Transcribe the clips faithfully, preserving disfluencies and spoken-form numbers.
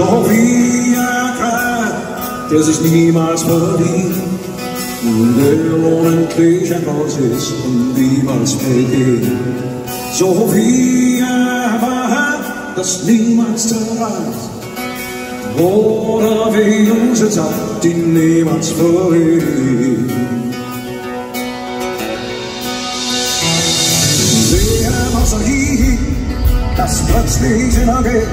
Doch wie ein Grab, der sich niemals verliert und der unendlich ein Gott ist und niemals vergeht. So wie ein Wahab, das niemals zerreißt, oder wie unsere Zeit, die niemals vergeht. Sehe was an ihm, das plötzlich hintergeht,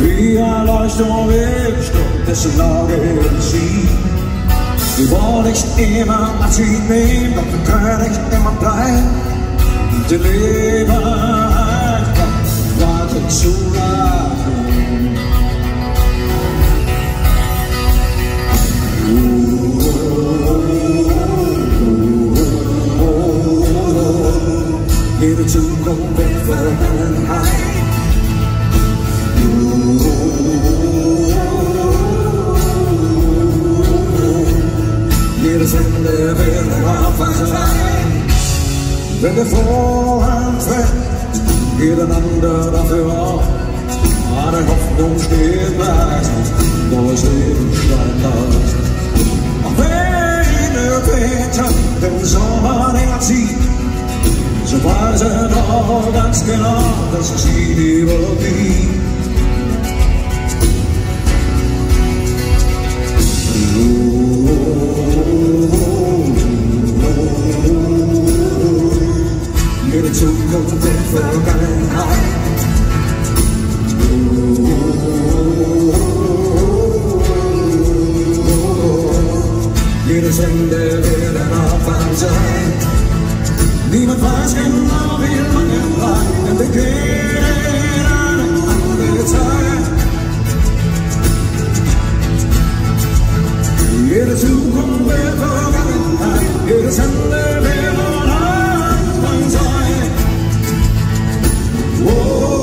wie ein Leuchtturm im Sturm des Lagerns sie. Wir wollen nicht immer Abschied nehmen, doch wir können nicht immer bleiben. Die Lebenheit kommt weiter zu lachen. Jede Zukunft wird Vergangenheit. Jedes Ende wird auf Wasser sein. Wenn der Vorhang fällt, geht einander dafür auf. Eine Hoffnung steht meistens, neues Leben steigt aus. Auch wenn der Winter den Sommer näher zieht, so weiß er doch ganz genau, dass es ihn überwiegt. Jede Zukunft wird Vergangenheit. Jedes Ende wird ein Anfang sein. Niemand weiß genau, wie lange bleibt, denn wir gehen in eine andere Zeit. Jede Zukunft wird Vergangenheit, jedes Ende wird ein Anfang sein. Oh. Oh,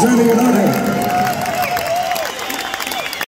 Seine Gnade.